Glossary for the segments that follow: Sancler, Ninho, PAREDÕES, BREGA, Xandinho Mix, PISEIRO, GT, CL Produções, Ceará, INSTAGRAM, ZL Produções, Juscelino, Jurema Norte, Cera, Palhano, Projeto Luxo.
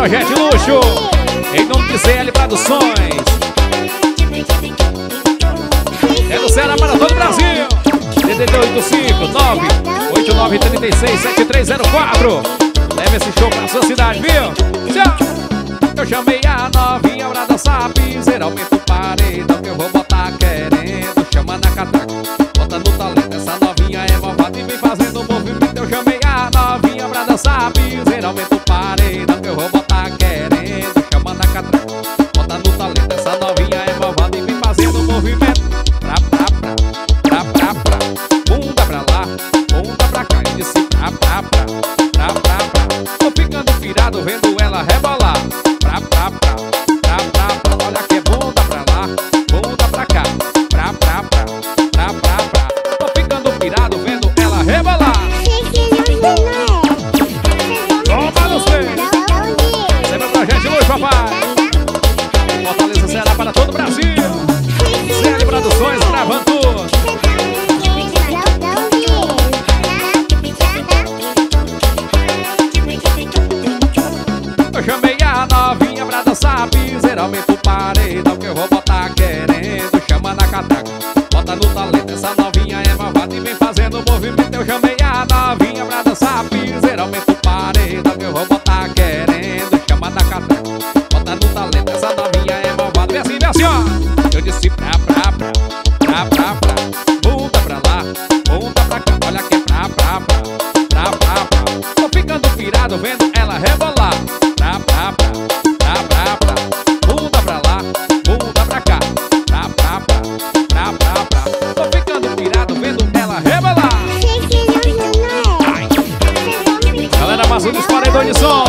Projeto Luxo, em nome de CL Produções. É do Cera para todo o Brasil. DDD 859-8936-7304. Leve esse show pra sua cidade, viu? Tchau. Eu chamei a novinha pra dançar piseira, aumenta o paredão que eu vou botar querendo. Chama na catraca, bota no talento, essa novinha é malvada e vem fazendo movimento. Eu chamei a novinha pra dançar piseira, aumenta o paredão que eu vou botar querendo. Chama na catraca, bota no talento, essa novinha é malvada e vem fazendo movimento. Pra, pra, pra, pra, pra, pra, bunda pra lá, bunda pra cá, e disse pra, pra, pra, pra, pra, pra. Tô ficando pirado vendo ela rebolar. Pra, pra, pra, pra, pra, pra, olha que é bunda pra lá, bunda pra cá. Pra, pra, pra, pra, pra, pra, tô ficando pirado vendo ela rebolar. Toma no peito. Sempre pra gente hoje, papai. Fortaleza será para todo o Brasil. ZL Produções gravando tudo. Eu chamei a novinha pra dançar piseira, aumenta o paredão que eu vou botar querendo. Chama na catraca, bota no talento, essa novinha é malvada e vem fazendo movimento. Eu chamei a novinha pra dançar piseira, aumenta o paredão que eu vou botar querendo. Chama na catraca, bota no talento, essa novinha é malvada. Vem assim, vem assim, ó. Eu disse pra, pra, pra, pra, pra, pra, bunda pra lá, bunda pra cá, olha que é pra, pra, pra, pra, pra, pra. Tô ficando virado vendo ela rebolar. Pra, pra, pra, pra, pra, pra, bunda pra lá, bunda pra cá. Pra, pra, pra, pra, pra, pra, tô ficando pirado vendo ela rebolar. Ai. Galera, passou dos paredões de som.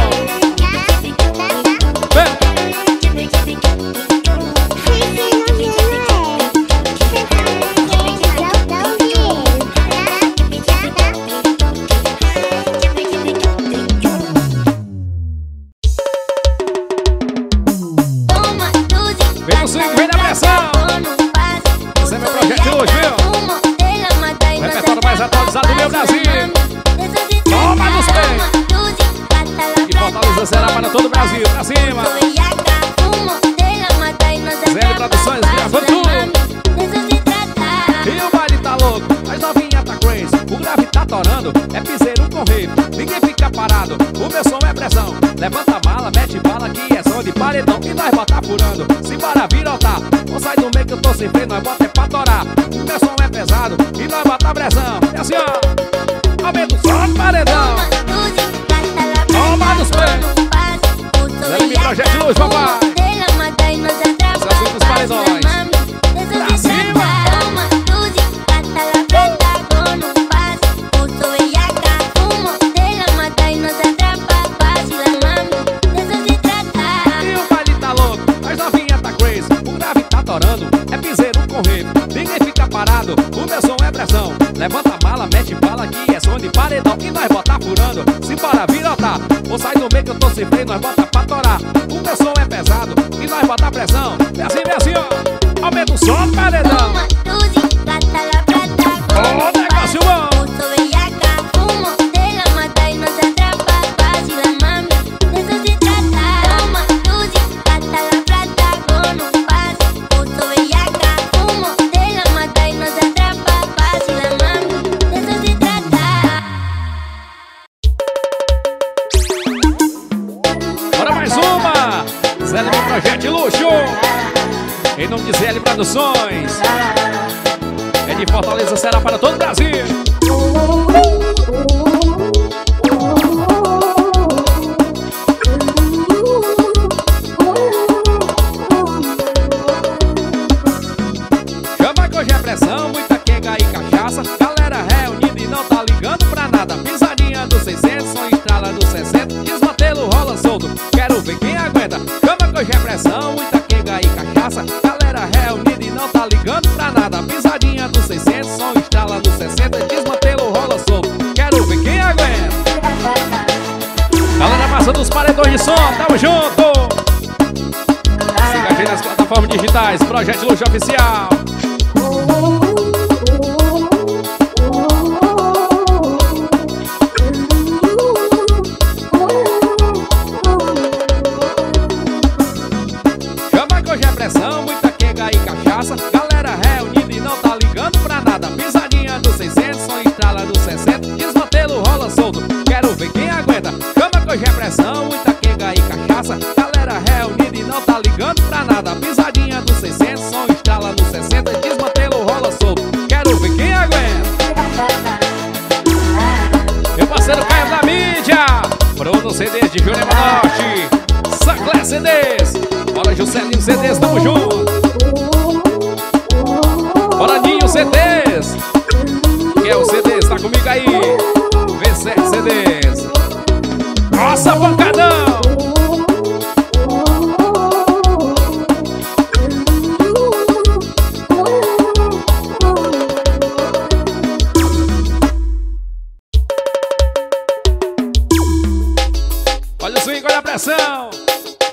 Projeto Luxo Oficial. Juscelino CDs de Jurema Norte, Saclé CDs. Bora Juscelino CDs, tamo junto. Bora Ninho CDs. Que é o CDs, tá comigo aí. V7 CDs. Nossa pancadão.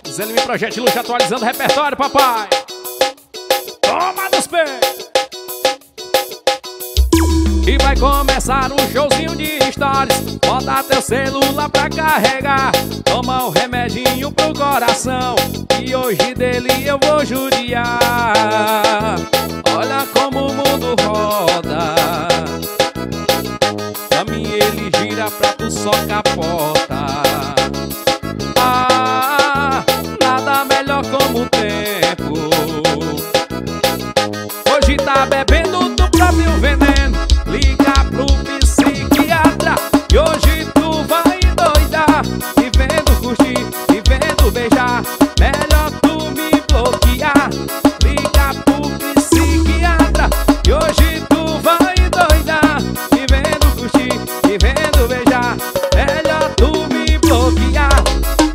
ZL Projeto Luxo atualizando o repertório, papai. Toma nos pés. E vai começar um showzinho de stories. Bota teu celular pra carregar. Toma um remedinho pro coração, e hoje dele eu vou judiar. Olha como o mundo roda. Pra mim ele gira, pra tu só capota. Nada melhor como o tempo. Hoje tá bebendo do próprio veneno. Liga pro psiquiatra e hoje tu vai doidar. Me vendo curtir, me vendo beijar. Melhor tu me bloquear. Liga pro psiquiatra e hoje tu vai doidar. Me vendo curtir, me vendo beijar. Melhor tu me bloquear.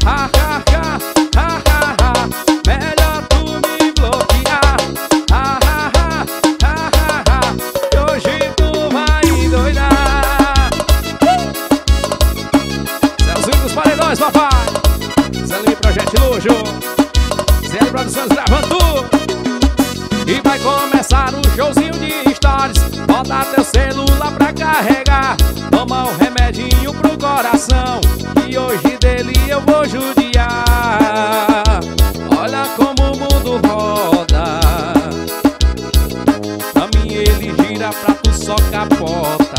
Ha, ha, ha, ha, ha, ha. Melhor tu me bloquear. Ha, ha, ha, ha, ha, ha. E hoje tu vai doidar. Céuzinho dos paredões, papai. CL Projeto Luxo, CL Produções gravando tudo. E vai começar um showzinho de stories. Bota teu celular pra carregar. Toma um remedinho pro coração, e hoje dele eu vou judiar. Olha como o mundo roda. Pra mim ele gira, pra tu só capota.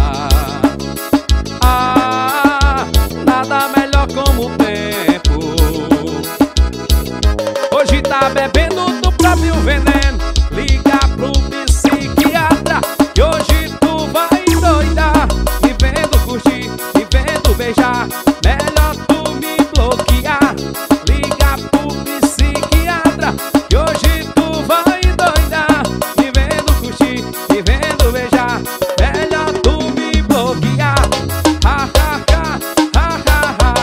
Nada melhor como o tempo. Hoje tá bebendo do próprio veneno. Liga pro psiquiatra e hoje tu vai doidar. Me vendo curtir, me vendo beijar. Melhor tu me bloquear. Liga pro psiquiatra e hoje tu vai doidar. Me vendo curtir, me vendo beijar. Melhor tu me bloquear. Ha, ha, ha, ha, ha, ha.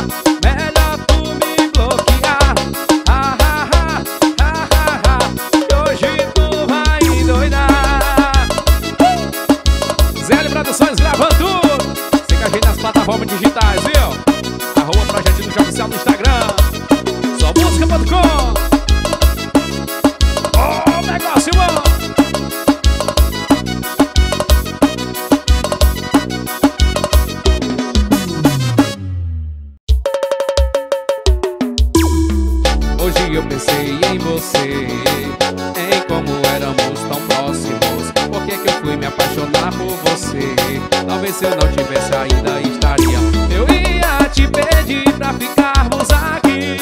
Melhor tu me bloquear. Ha, ha, ha, ha, ha, ha. E hoje tu vai doidar. ZL Produções gravando tudo. Siga a gente nas plataformas digitais, viu? Arroba Projeto Luxo oficial no Instagram. Só música.com. Oh, negócio, mano. Hoje eu pensei em você, em como éramos tão próximos. Por que eu fui me apaixonar por você? Talvez se eu não tivesse ainda estaria. Eu ia te pedir pra ficarmos aqui.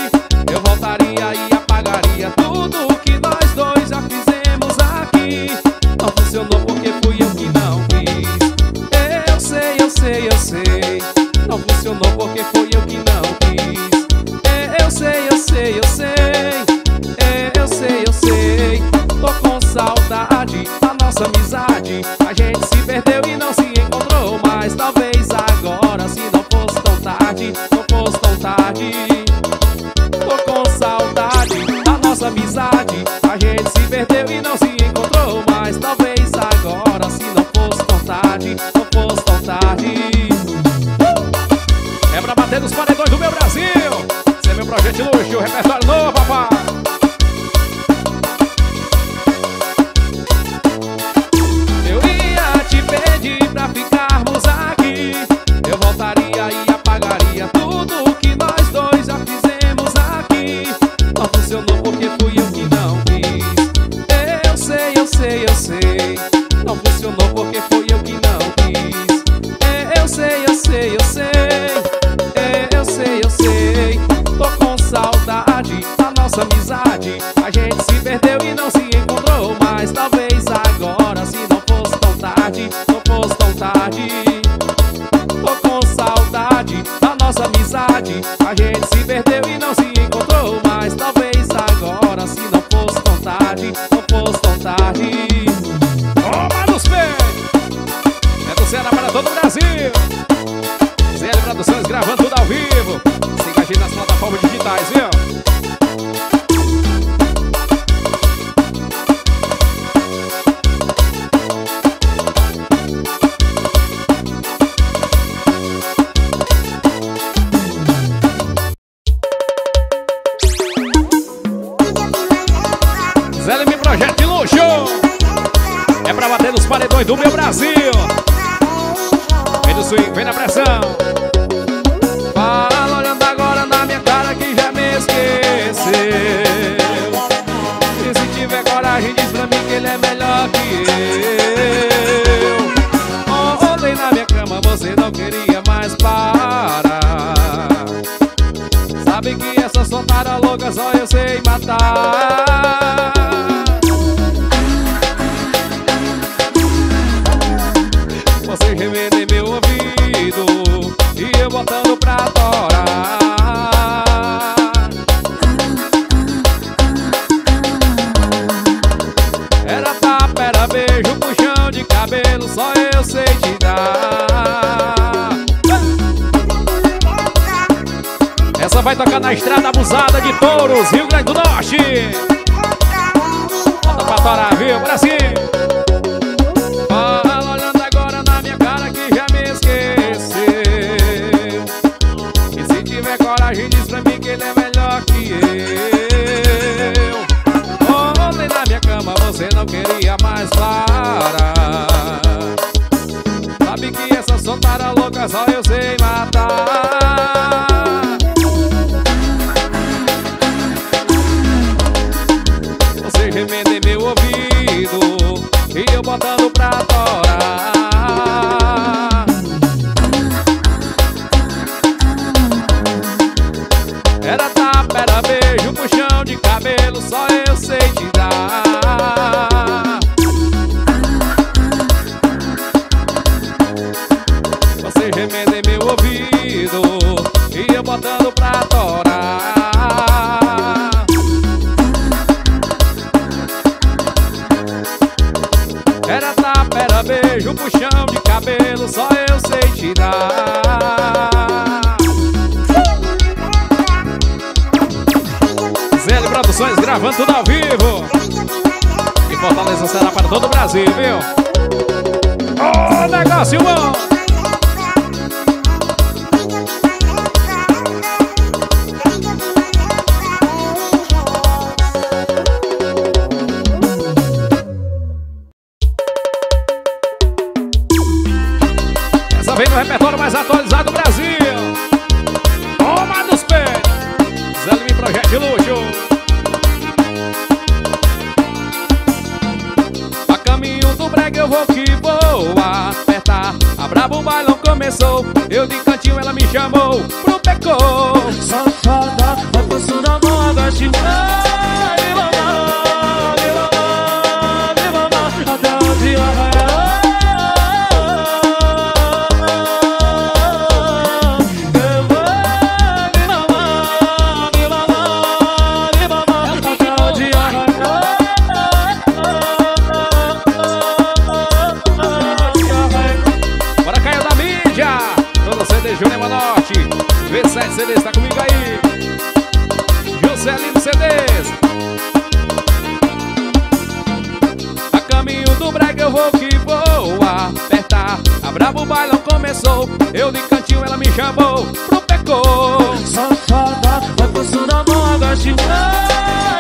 Eu voltaria e apagaria tudo o que nós dois já fizemos aqui. Não funcionou porque fui eu que não quis. Eu sei, eu sei, eu sei. Não funcionou porque fui eu que não quis. Eu sei, eu sei, eu sei. Eu sei, eu sei. Tô com saudade da nossa amizade. A gente se perdeu e não se encontrou mais. Talvez agora, se não fosse tão tarde, não fosse tão tarde. Tô com saudade da nossa amizade. A gente se perdeu e não se encontrou mais. Talvez agora, se não fosse tão tarde, não fosse tão tarde. É pra bater nos paredões do meu Brasil. Cê é meu Projeto Luxo, repertório novo, papai. Pra ficarmos aqui, eu voltaria e apagaria tudo o que nós dois já fizemos aqui. Não funcionou porque fui eu que não quis. Eu sei, eu sei, eu sei. Não funcionou porque fui eu que não quis. Eu sei, eu sei, eu sei. Eu sei, eu sei. Tô com saudade da nossa amizade. A gente se perdeu e não se encontrou mais. Talvez agora, se não fosse tão tarde, não fosse tão tarde. Tô com saudade da nossa nossa amizade, a gente se perdeu e não se encontrou mais. Talvez agora, se não fosse tão tarde, não fosse tão tarde. Toma nos pés! É do Cera para todo o Brasil. ZL Produções gravando tudo ao vivo. Siga a gente nas plataformas digitais, viu? Projeto Luxo é pra bater nos paredões do meu Brasil. Vem no swing, vem na pressão. Fala, olhando agora na minha cara que já me esqueceu. E se tiver coragem diz pra mim que ele é melhor que eu. Ontem na minha cama você não queria mais parar. Sabe que essa sonara louca só eu sei matar. Você gemendo em meu ouvido e eu botando pra torar. Era tapa, era beijo, puxão de cabelo, só eu sei te dar. Essa vai tocar na estrada abusada de Touros, Rio Grande do Norte. Bota pra torar, viu, Brasil? Mais para. Sabe que essa sonara louca só eu sei matar. Você gemendo em meu ouvido e eu botando pra torar. Era tapa, era beijo, puxão de cabelo, só eu sei te dar. Remendei meu ouvido e eu botando pra torar. Era tapa, era beijo, puxão de cabelo, só eu sei te dar. ZL Produções gravando tudo ao vivo. E Fortaleza será para todo o Brasil, viu? Ô, negócio bom! Vem no repertório mais atualizado do Brasil. Toma nos pés. ZL Projeto Luxo. A caminho do brega eu vou que vou apertar. A braba o bailão começou. Eu de cantinho ela me chamou pro pecô. Safada, vai passando a mão, agachimar. Me mamar, me mamar, me mamar. Até o dia vai. Jurema Norte, V7 CDs, tá comigo aí. Juscelino CDs. A caminho do brega eu vou que vou apertar. A braba o bailão começou. Eu de cantinho ela me chamou pro pecô. Safada, vai passando a mão, agachimar.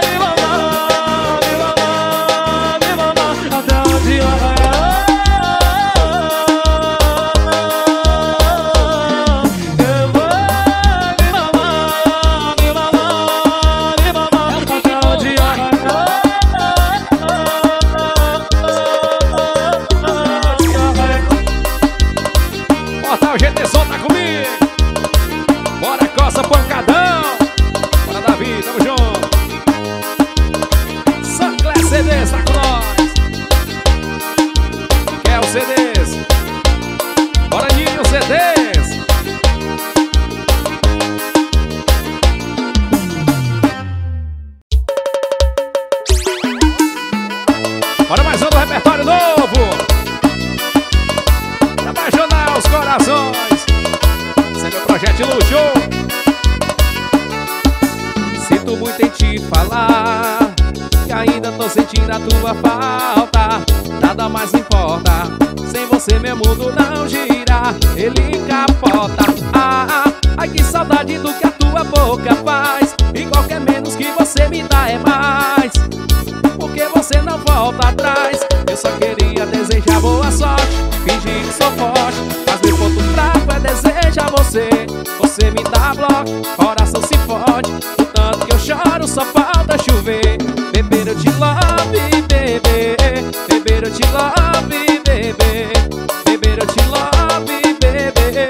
Me mamar, me mamar, me mamar. Até o dia vai. CDs, bora Ninho, CDs. corações. Esse é meu projeto Luxo. Sinto muito em te falar, que ainda tô sentindo a tua falta. Nada mais importa, sem você meu mundo não gira, ele capota. Ah, ai que saudade do que a tua boca faz, e qualquer menos que você me dá é mais, porque você não volta atrás. Eu só queria desejar boa sorte, fingir que sou forte, mas meu ponto fraco é desejar você. Você me dá bloco, coração se fode, o tanto que eu choro só falta chover. Beber eu te love, bebê, beber eu te love, bebê, beber eu te love, bebê,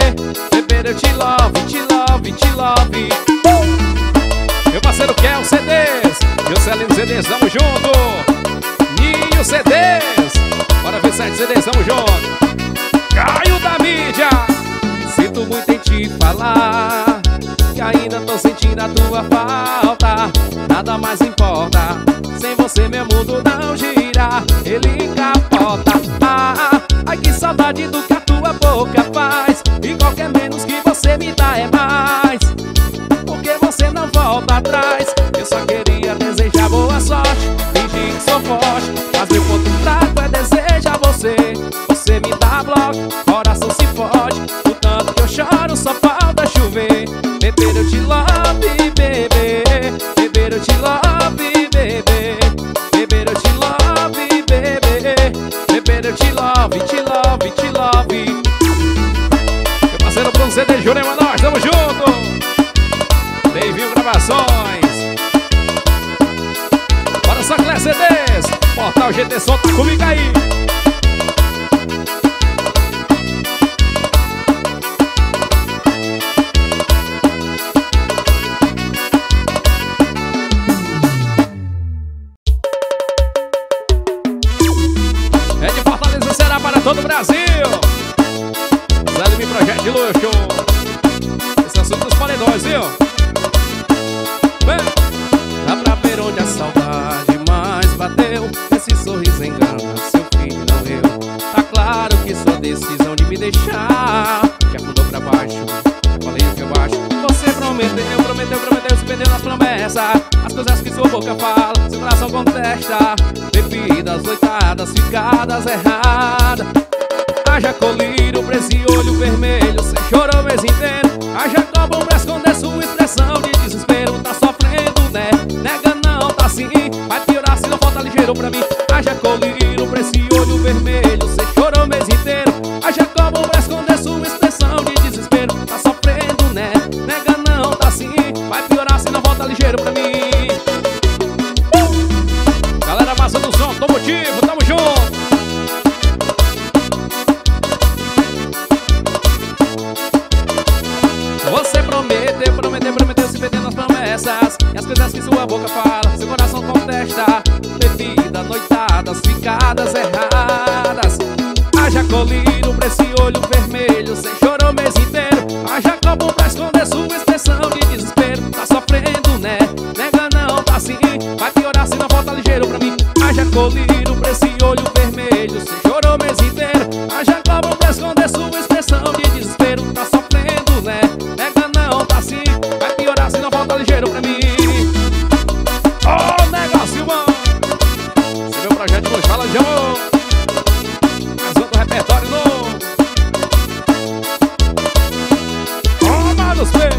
beber eu te love, te love, te love. Meu parceiro quer um CDs, Juscelino CDs, tamo junto. Ninho CDs, bora ver 7 CDs, tamo junto. Caio da mídia, sinto muito em te falar, que ainda tô sentindo a tua falta. Nada mais importa, sem você meu mundo não gira, ele capota. Ah, ai que saudade do que a tua boca faz, e qualquer menos que você me dá é mais, porque você não volta atrás. Eu só queria desejar boa sorte, fingir que sou forte, mas meu ponto fraco é desejar você. Você me dá bloco, coração se fode, o tanto que eu choro só falta chover. Beber eu te love, bebê, beber eu te love, bebê, beber eu te love, bebê, beber eu te love, te love, te love. Meu parceiro Bruno CD, Jurema Norte, tamo junto. Bem-vindo gravações. Bora só Clé CDs, portal GT, solta comigo aí. É de Fortaleza, Cera para todo o Brasil. ZL Projeto de Luxo. Esse assunto dos paredões, viu? Lá pra ver onde a saudade mais bateu, esse sorriso engana seu filho, não eu. Tá claro que sua decisão de me deixar que afundou pra baixo, falei o que eu acho. Você prometeu, prometeu, prometeu, se perdeu nas promessas, as coisas que sua boca fala, seu coração contesta. Bebidas, noitadas, ficadas erradas, haja colírio pra esse olho vermelho. Você chorou o mês inteiro, haja copo pra esconder sua expressão de desespero. Tá sofrendo, né? Nega não, tá sim, vai piorar se não falta ligeiro pra mim. Haja colírio pra esse olho vermelho. Você chorou o mês inteiro, haja copo pra esconder sua expressão de desespero. Tá sofrendo, né? Nega não, tá sim, vai piorar se não falta ligeiro pra mim. Galera, massa do som, tô motivo, tamo junto. Você prometeu, prometeu, prometeu, se perder nas promessas, e as coisas que sua boca fala, seu coração contesta. Bebida, noitadas, ficadas erradas, haja colírio pra esse olho vermelho. Você chorou o mês inteiro, haja copo pra esconder sua expressão de desespero. Tá sofrendo, né? Nega não, tá sim, vai piorar se não volta ligeiro pra mim. Haja colírio pra esse olho vermelho. Você chorou o mês inteiro, haja copo pra esconder sua expressão de desespero. Tá sofrendo, né? Vai piorar se não volta ligeiro pra mim. Ô, negócio bom, esse é meu projeto Luxo, fala de amor. Mais outro repertório novo. Toma dos pés,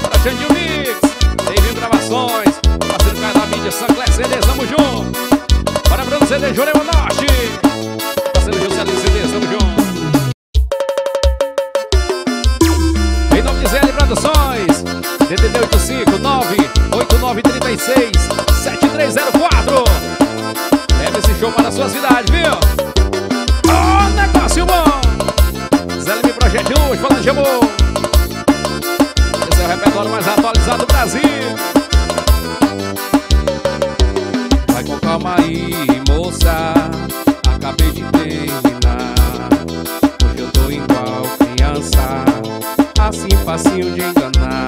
para Xandinho Mix. Bem-vindo gravações, parceiro Caio da mídia, Sancler CDs, tamo junto. Bora Bruno CD, Jurema Norte, parceiro Juscelino CDs, tamo junto. ZL Produções, DDD 859-8936-7304. Leve esse show para a sua cidade, viu? Ó, negócio bom! ZL Projeto Luxo, falando de amor. Esse é o repertório mais atualizado do Brasil. Vai com calma aí, moça, acabei de terminar. Hoje eu tô igual criança, assim facinho de enganar.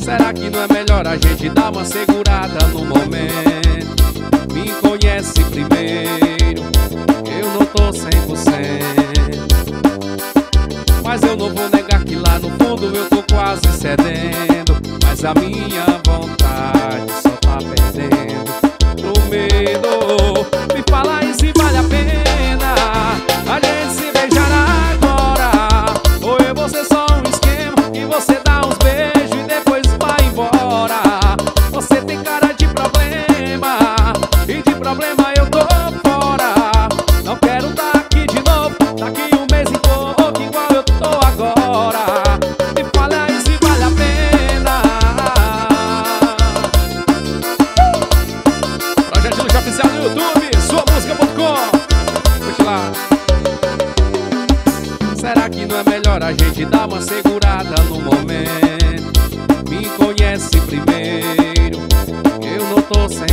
Será que não é melhor a gente dar uma segurada no momento? Me conhece primeiro, eu não tô 100%. cedendo, mas a minha vontade só tá perdendo pro medo. Me fala aí se vale a pena a gente se beijar agora, ou eu vou ser só um esquema e você dá uns beijos e depois vai embora. Você tem cara de problema e de problema eu tô fora. Não quero tá aqui de novo, daqui um mês e pouco igual eu tô agora. Me fala aí se vale a pena. Projeto Luxo oficial no YouTube, suamusica.com. Curte lá. Será que não é melhor a gente dar uma segurada no momento? Me conhece primeiro, eu não tô 100%.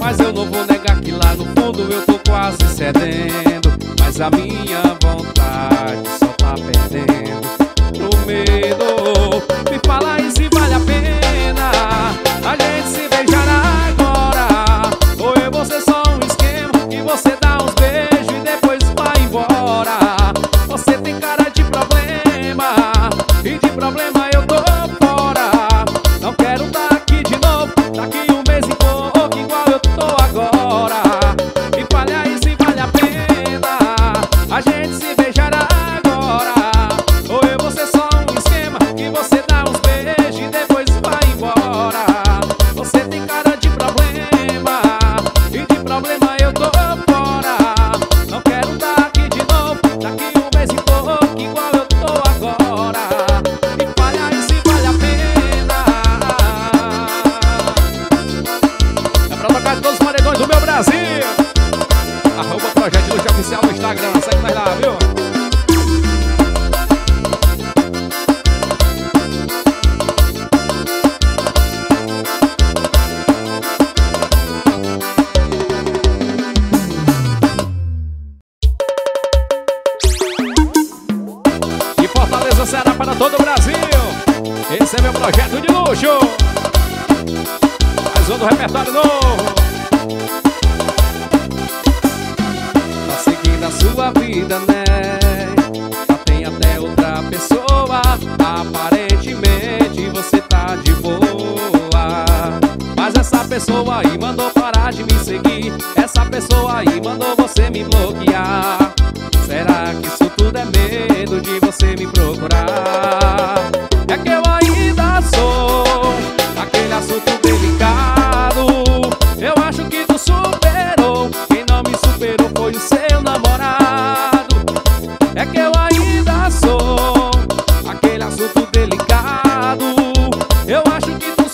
Mas eu não vou negar que lá no fundo eu tô quase cedendo, mas a minha vontade só tá perdendo pro medo. Me fala aí se vale a pena a gente se beijar agora, ou eu vou ser só um esquema e você dá uns beijos e depois vai embora. Você tem cara de problema e de problema eu tô fora. Não quero tá aqui de novo, daqui um mês e pouco igual eu tô agora. Me fale aí se vale a pena a gente se beijar agora, ou eu vou ser só um esquema que você dá uns beijos e depois vai embora. Você tem cara de problema e de problema eu tô fora. Não quero tá aqui de novo, daqui um mês e pouco igual eu tô agora. Me fale aí se vale a pena. É pra tocar de todos os paredões do meu Brasil. Arroba Projeto Luxo oficial no Instagram, segue nós lá, viu? De Fortaleza, Cera, para todo o Brasil. Esse é meu projeto de luxo. Mais um do repertório novo. Tá seguindo a sua vida, né? Já tem até outra pessoa. Aparentemente você tá de boa, mas essa pessoa aí mandou parar de me seguir. Essa pessoa aí mandou você me bloquear. Será que isso tudo é medo de você me procurar? É que eu ainda sou aquele assunto delicado. Eu acho que tu superou, quem não me superou foi o seu namorado. É que eu ainda sou aquele assunto delicado.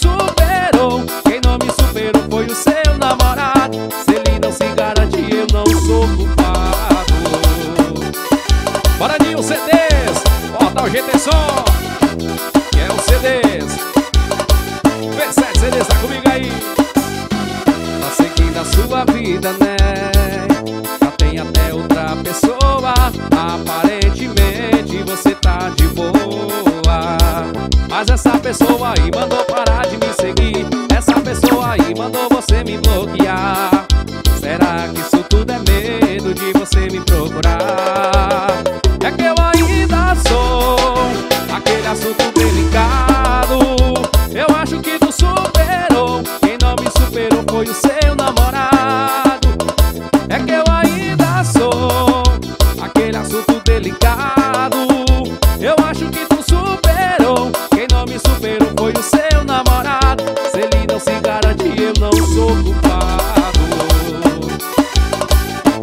Eu acho que tu superou, quem não me superou foi o seu namorado. Se ele não se garante, eu não sou culpado. Bora, Ninho, CDs, portal GT só, que é o CDs. P7 CDs, tá comigo aí. Tá seguindo a sua vida, né? Já tem até outra pessoa. Aparentemente você tá de boa, mas essa pessoa aí mandou parar de me seguir. Essa pessoa aí mandou você me bloquear. Será que isso tudo é medo de você me procurar? É que eu ainda sou aquele assunto delicado. Eu acho que tu superou, quem não me superou foi o seu namorado. É que eu ainda sou aquele assunto delicado. Eu acho que tu superou, quem não me superou foi o seu namorado. Se ele não se garante, eu não sou culpado.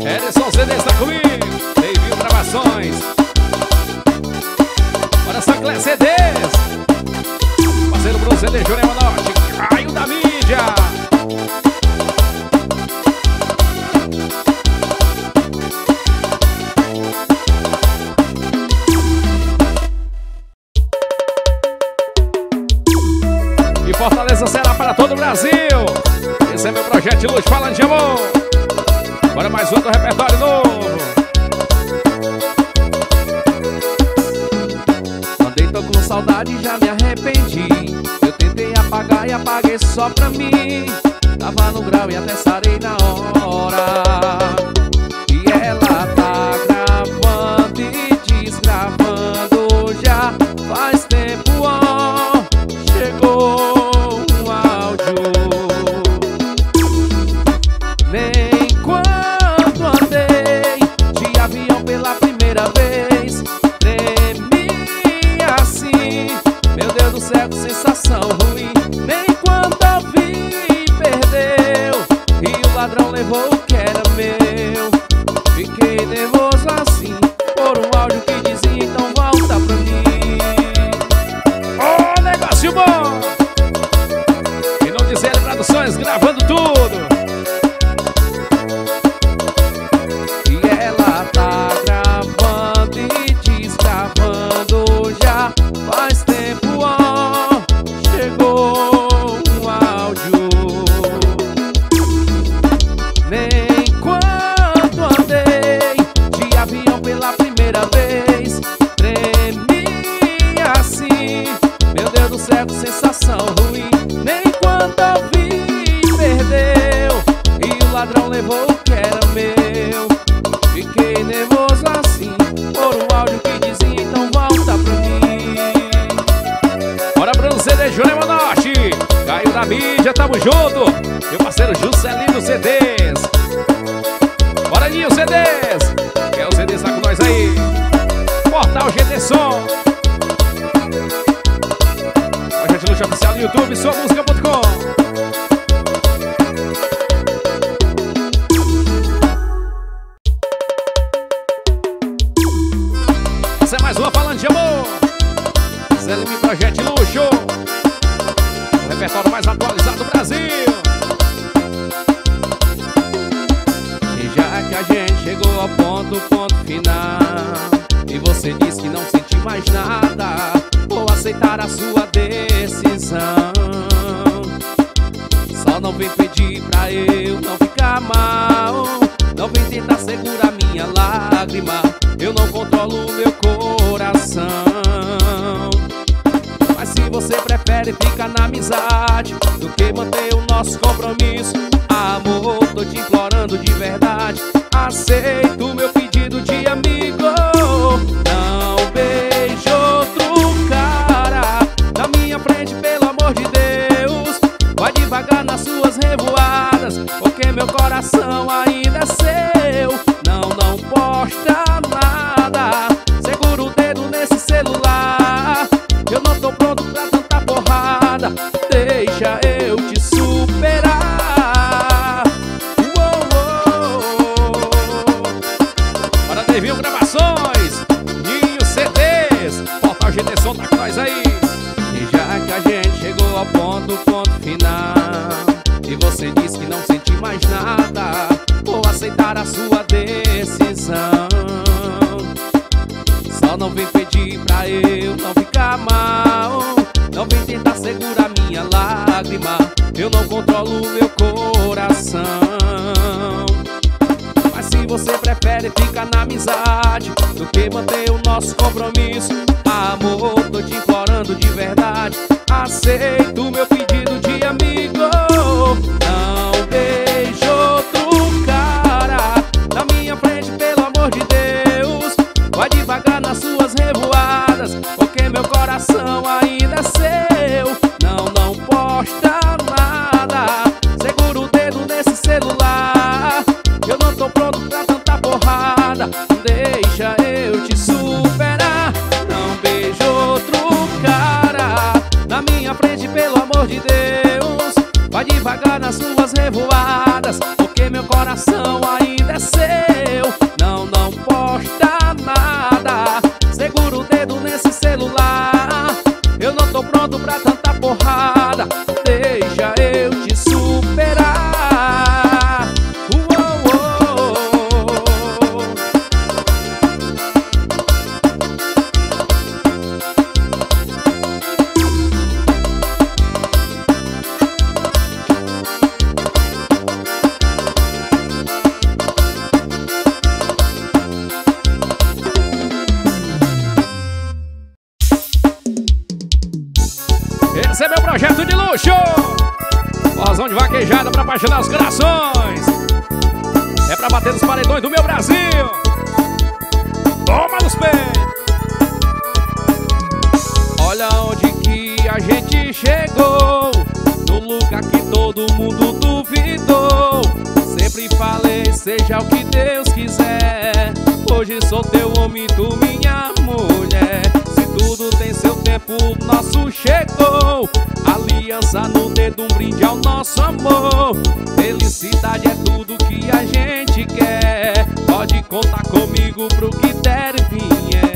Ederson CD está comigo, David Gravações. Bora, Sancler CDs. Parceiro pro CD Jurema Norte, Caio da mídia. E Fortaleza será para todo o Brasil. Esse é meu projeto Luz falando de amor. Bora mais outro repertório novo. Andei, tô com saudade, já me arrependi. Eu tentei apagar e apaguei só pra mim. Tava no grau e até sarei na hora. E ela tá gravando e desgravando já. pela primeira vez, tremi assim, meu Deus do céu, que sensação ruim. Nem quando eu vi, perdeu, e o ladrão levou o que era meu. Fiquei nervoso assim, por um áudio que dizia: então volta pra mim. Ó, negócio bom! Em nome de ZL Produções, gravando tudo. Jurema Norte, caiu na mídia, tamo junto. Meu parceiro Juscelino CDs. Bora, Ninho CDs. Quer o CDs lá com nós aí? Portal GT Som. Projeto Luxo oficial no YouTube, sua música.com. Essa é mais uma falando de amor. CL Projeto Luxo. Repertório mais atualizado do Brasil. E já que a gente chegou ao ponto final, e você disse que não senti mais nada, vou aceitar a sua decisão. Só não vem pedir pra eu não ficar mal, não vem tentar segurar minha lágrima, eu não controlo meu coração. Mas se você prefere ficar na amizade do que manter o nosso compromisso, amor, tô te implorando de verdade, aceita o meu pedido de amigo. Não beijo outro cara na minha frente, pelo amor de Deus. Vai devagar nas suas revoadas, porque meu coração ainda é seu. Não posta nada, segura o dedo nesse celular, eu não tô pronto pra tanta porrada, deixa eu te superar. Bora, Devinho Gravações, Ninho CDs, Portal GT Som tá com nós aí. E já que a gente chegou ao ponto final, e você disse que não senti mais nada, vou aceitar a sua decisão. Só não vem pedir pra eu não ficar mal, não vem tentar segurar minha lágrima, eu não controlo meu coração. Mas se você prefere ficar na amizade do que manter o nosso compromisso, amor, tô te implorando de verdade, aceita o meu pedido de amigo. Não deixe outro cara na minha frente, pelo amor de Deus. Vai devagar nas suas revoadas, porque meu coração ainda é seu. Não posta nada, segura o dedo nesse celular, eu não tô pronto pra tanta porrada, deixa eu te superar. Não beijo outro cara na minha frente, pelo amor de Deus. Vai devagar nas suas revoadas, porque meu coração ainda é seu. Não posta nada, segura o dedo nesse celular, eu não tô pronto pra tanta porrada, deixa eu te superar. Esse é meu projeto de luxo. Forrozão de vaquejada pra apaixonar os corações. É pra bater nos paredões do meu Brasil. Toma nos pés. Olha onde que a gente chegou, no lugar que todo mundo duvidou. Sempre falei, seja o que Deus quiser, hoje sou teu homem, tu minha mulher. Se tudo tem seu tempo, o nosso chegou. Aliança no dedo, um brinde ao nosso amor. Felicidade é tudo que a gente quer. Pode contar comigo pro que der e vier.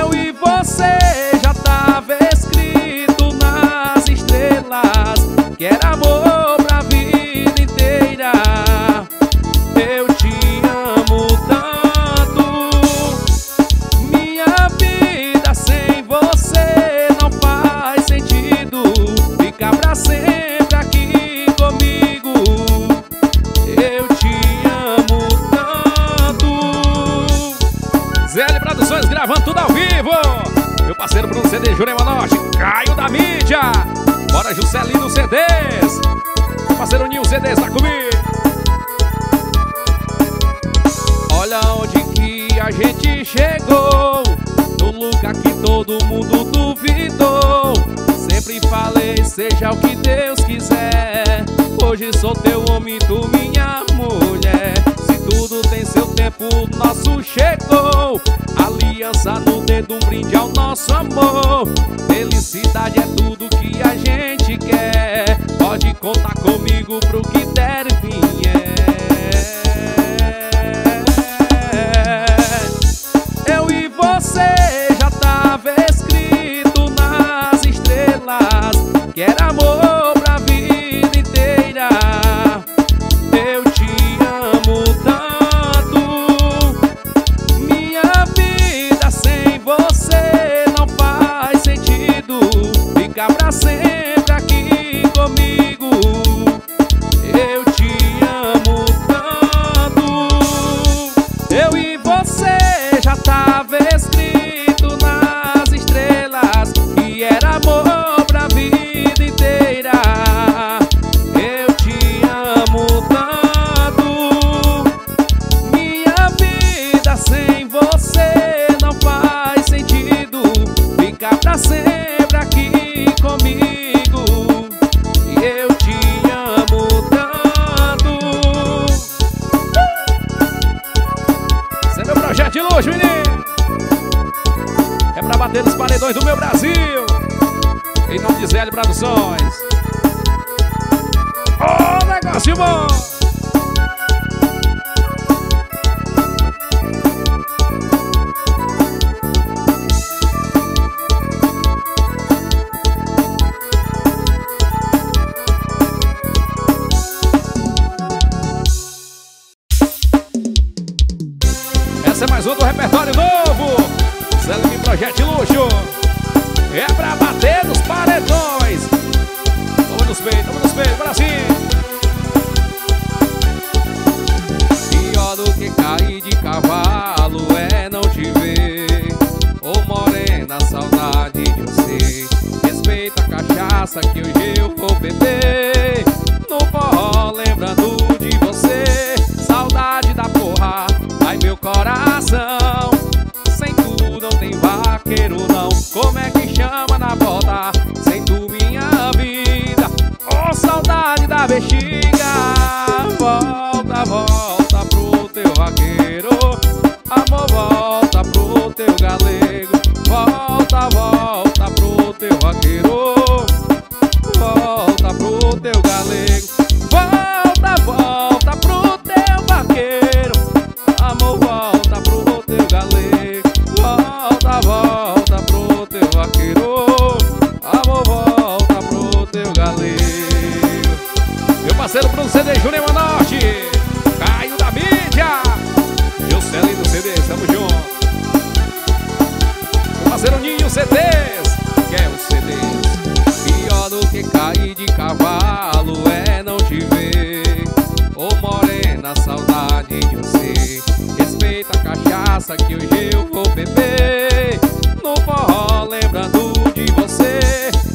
Eu e você já tava escrito nas estrelas que era amor. Gravando tudo ao vivo, meu parceiro Bruno CD, Jurema Norte, Caio da mídia. Bora Juscelino CDs, meu parceiro Ninho CDs, tá comigo. Olha onde que a gente chegou, no lugar que todo mundo duvidou. Sempre falei, seja o que Deus quiser. Hoje sou teu homem, tu minha mulher. Se tudo tem seu tempo, o nosso chegou. Aliança no dedo, um brinde ao nosso amor. Felicidade é tudo que a gente quer. Pode contar comigo pro que der e vier. Eu e você já tava escrito nas estrelas que era amor pra vida inteira. Eu te amo tanto. Fica pra sempre aqui comigo. Eu te amo tanto. Eu e você já tava escrito nas estrelas e era amor pra vida inteira. Eu te amo tanto. Minha vida sem você não faz sentido. Fica pra sempre comigo, eu te amo tanto. Esse é meu projeto de luxo, menino. É pra bater nos paredões do meu Brasil. Em nome de ZL Produções. Ô, negócio bom. Do repertório novo, CL Projeto Luxo. É pra bater nos paredões. Toma nos peitos, Brasil. Pior do que cair de cavalo é não te ver. Ô morena, saudade de você. Respeita a cachaça que hoje eu vou beber. No forró lembrando de você. Saudade da porra, ai meu coração. Sem tu não tem vaqueiro não. Como é que chama na bota? Sem tu minha vida. Oh, saudade da bexiga. Volta, volta pro teu vaqueiro. Amor, volta pro teu galego. Volta, volta pro teu vaqueiro. Volta pro teu galego. Volta, volta pro teu vaqueiro. Amor, volta pro teu galego. Volta, volta pro teu vaqueiro. Amor, volta pro teu galego. Meu parceiro Bruno CD, Jurema Norte, Caio da mídia, Juscelino CD, tamo junto. Meu parceiro Ninho CDs, que é o CDs. Pior do que cair de cavalo é não te ver. Ô morena, saudade de você. Respeita a cachaça que hoje eu vou beber. No forró lembrando de você.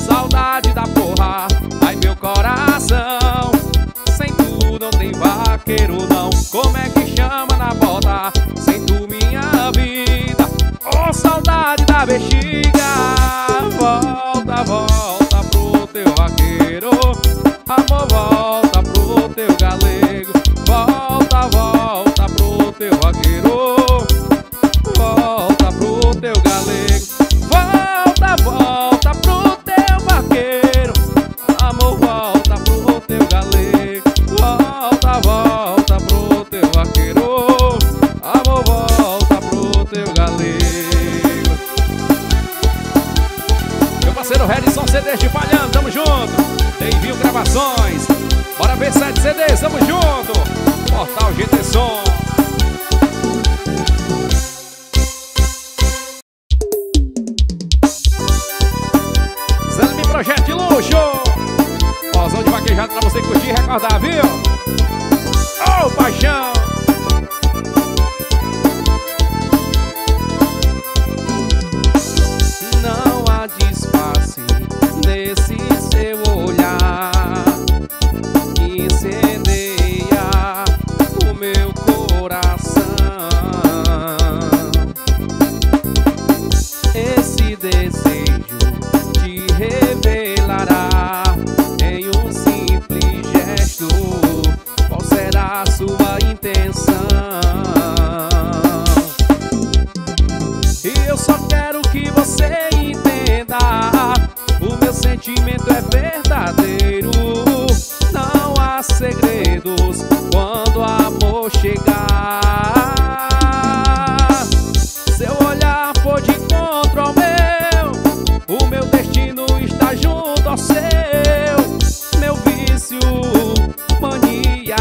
Saudade da porra, ai meu coração. Sem tu não tem vaqueiro não. Como é que chama na bota? Sem tu minha vida. Ô saudade da bexiga. Volta, volta pro teu vaqueiro. Amor, volta pro teu galego. CDs de Palhano, tamo junto. Envio gravações. Bora ver 7 CDs, tamo junto. Portal GT Som. Zanime Projeto de Luxo. Mozão de vaquejado pra você curtir e recordar, viu? Oh, paixão. Não há disfarce nesse seu olhar que incendeia o meu coração. Esse desejo te revelará em um simples gesto. Qual será a sua intenção? Eu só quero que você entenda, o meu sentimento é verdadeiro. Não há segredos quando o amor chegar. Seu olhar foi de encontro ao meu, o meu destino está junto ao seu. Meu vício, mania,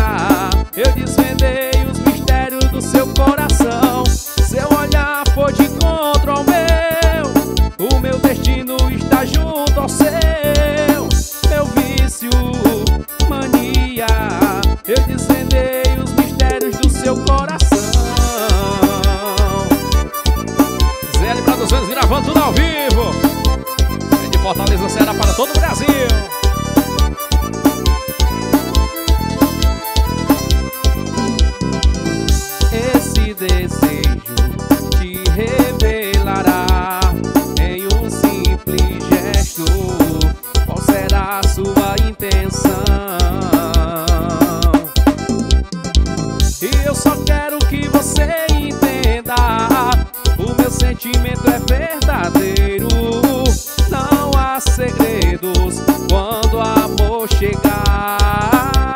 eu desvendei os mistérios do seu coração. Seu olhar foi de encontro ao meu, o meu destino está junto ao seu. Meu vício, mania, eu desvendei os mistérios do seu coração. ZL Produções gravando tudo ao vivo. É de Fortaleza, Cera para todo o Brasil. Esse desejo te revelará em um simples gesto. Qual será a sua intenção? Eu só quero que você entenda, o meu sentimento é verdadeiro. Não há segredos quando o amor chegar.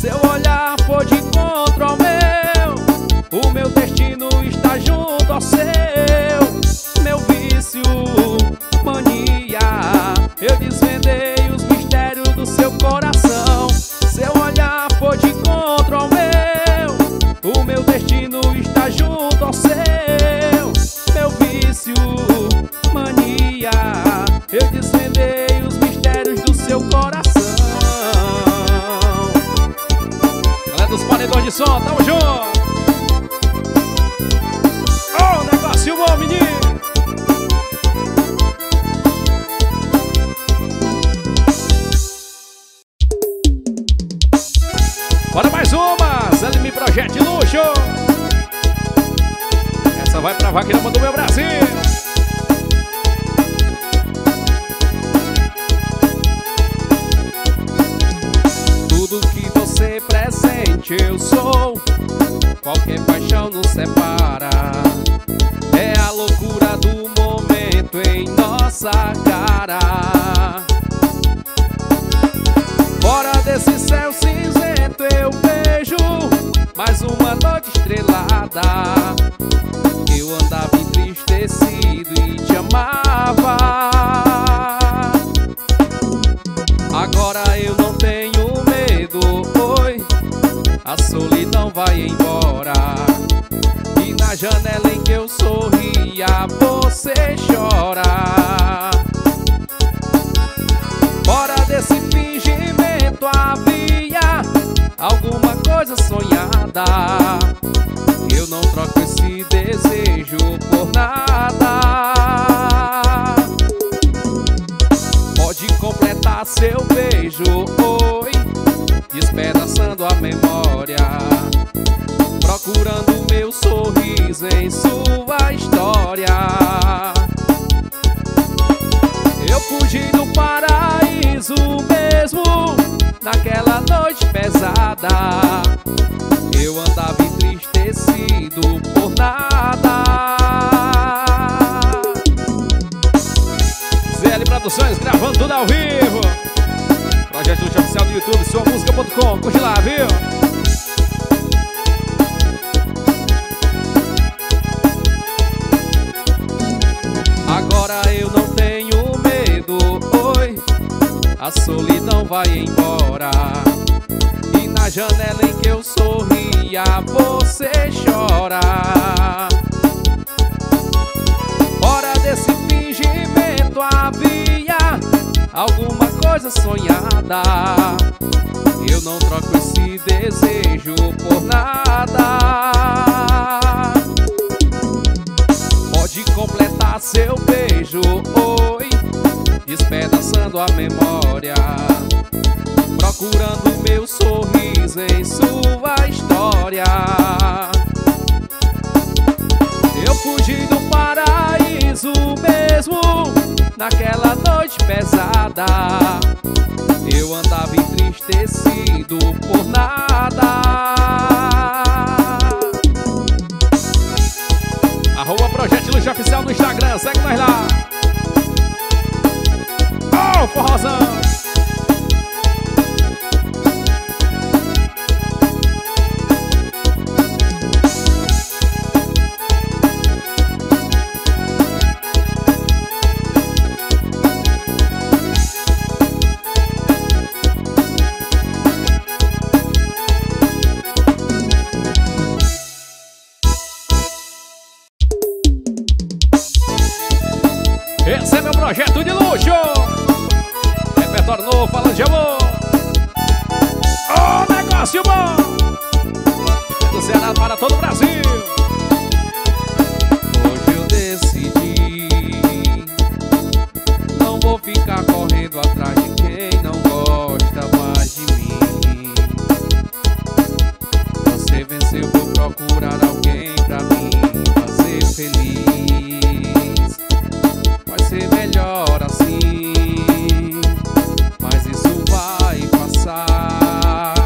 Seu olhar foi de encontro ao meu, o meu destino está junto ao seu. Meu vício, mania, eu desvendei os mistérios do seu coração. Seu olhar foi de encontro ao meu, o meu destino está junto ao seu. Meu vício, mania, eu desvendei os mistérios do seu coração. Galera dos paredões de som, tamo junto. Ô, negócio bom, menino. Bora mais uma, ZL Projeto Luxo. Essa vai pra vaqueirama do meu Brasil. Tudo que você presente eu sou, qualquer paixão nos separa. É a loucura do momento em nossa cara. Fora desse céu cinzento eu vejo mais uma noite estrelada. Eu andava entristecido e te amava. Agora eu não tenho medo, oi. A solidão vai embora. E na janela em que eu sorria você chora. Fora desse fingimento havia alguma coisa sonhada. Eu não troco esse desejo por nada. Pode completar seu beijo, oi, despedaçando a memória, procurando meu sorriso em sua história. Eu fugi do paraíso mesmo naquela noite pesada. Eu andava entristecido por nada. ZL Produções gravando tudo ao vivo. Projeto Luxo oficial do YouTube, suamusica.com. Curte lá, viu? Agora eu não tenho vai embora. E na janela em que eu sorria, você chora. Fora desse fingimento havia alguma coisa sonhada. Eu não troco esse desejo por nada. Pode completar seu beijo, oi, despedaçando a memória, procurando meu sorriso em sua história. Eu fugi do paraíso mesmo naquela noite pesada. Eu andava entristecido por nada. Arroba Projeto Luxo Oficial no Instagram, segue nós lá. Oh, forrozão! Esse é meu projeto de luxo. Repertório novo, falando de amor. Ô, negócio bom! Do Ceará para todo o Brasil. Hoje eu decidi, não vou ficar correndo atrás de quem não gosta mais de mim. Você venceu, vou procurar alguém pra mim fazer feliz. Vai ser melhor assim, mas isso vai passar.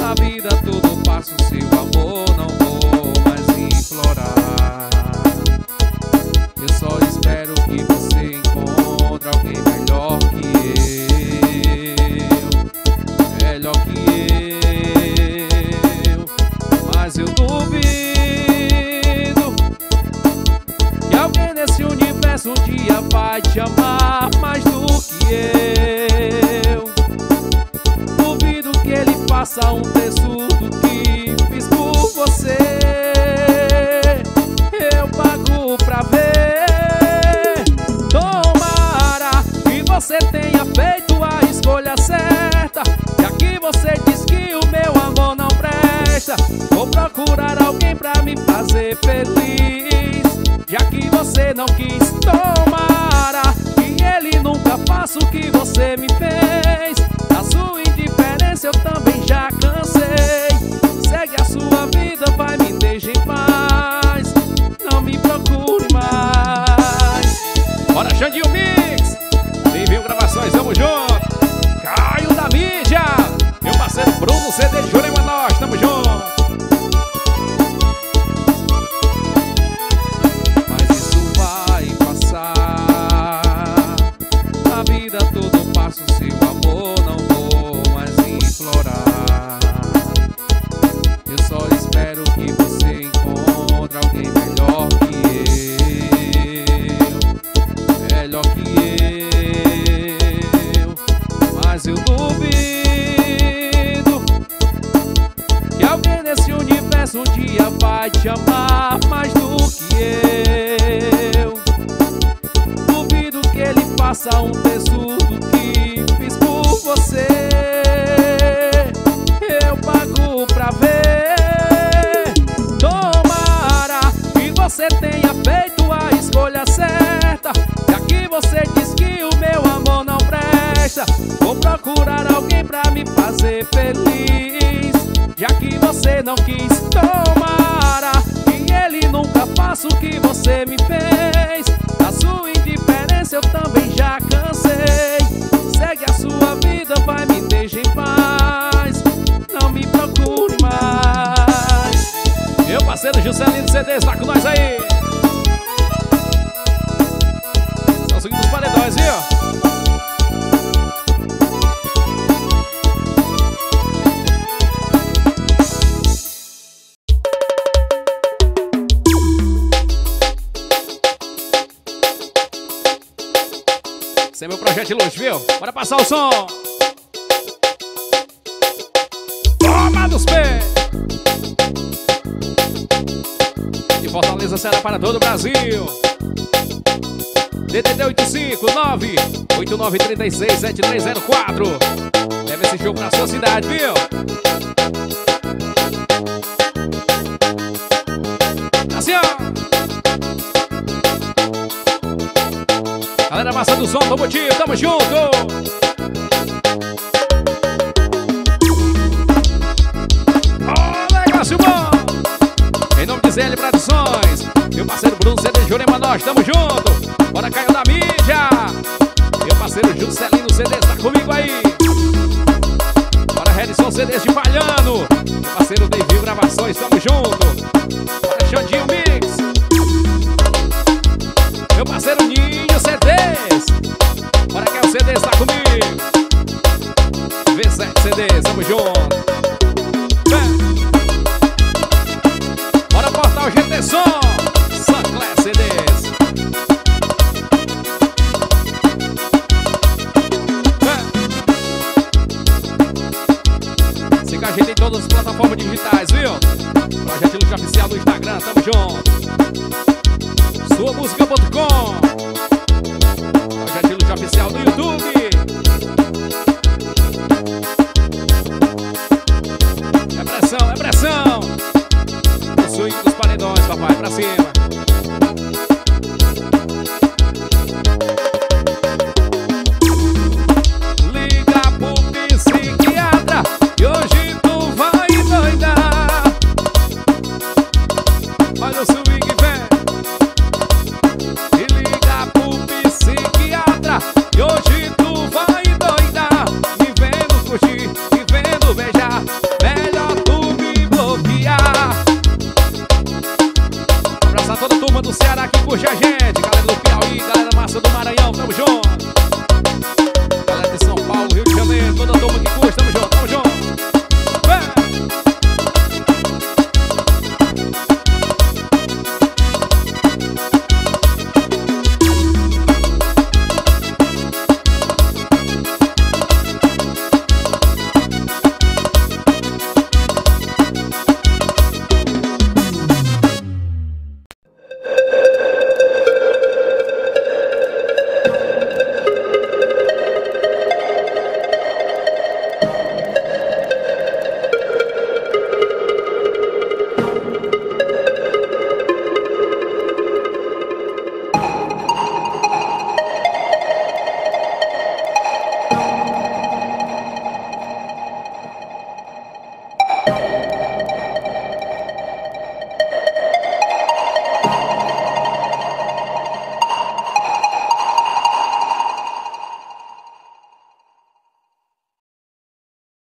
Na vida tudo passa, o seu amor não vou mais implorar. Eu só espero que você encontre alguém melhor que eu. Melhor que eu, mas eu duvido. Um dia vai te amar mais do que eu. Duvido que ele faça um terço do que fiz por você. Eu pago pra ver. Tomara que você tenha feito a escolha certa, já que você diz que o meu amor não presta. Vou procurar alguém pra me fazer feliz, já que você não quis. Tomara que ele nunca faça o que você me fez. Da sua indiferença eu também já cansei. Segue a sua vida, vai, me deixa em paz, não me procure mais. Bora, Xandinho Mix, Bem-vindo Gravações, tamo junto. Caio da mídia, meu parceiro Bruno, CD de Jurema Norte, tamo junto. Juscelino CD está com nós aí. Estão subindo os paredões, viu? Esse é meu projeto de luz, viu? Bora passar o som. Fortaleza, Cera, para todo o Brasil. DDD 859-8936-7304. Leve esse jogo pra sua cidade, viu? Assim, ó. Galera, massa do som, tamo tio, tamo junto. ZL Produções, meu parceiro Bruno, CD Jurema Norte, tamo junto. Bora, Caio da mídia. Meu parceiro Juscelino, CD, tá comigo aí. Bora, Redson, CD de Palhano. Meu parceiro David Gravações, tamo junto. Bora, Xandinho Mix. Meu parceiro Ninho, CDs. Bora, Caio, CD, tá comigo. V7, CDs, tamo junto. GT som, Sancler CDs. Siga a gente em todas as plataformas digitais, viu? Projeto Luxo Oficial no Instagram, tamo junto. Suamusica.com. Projeto Luxo Oficial no YouTube.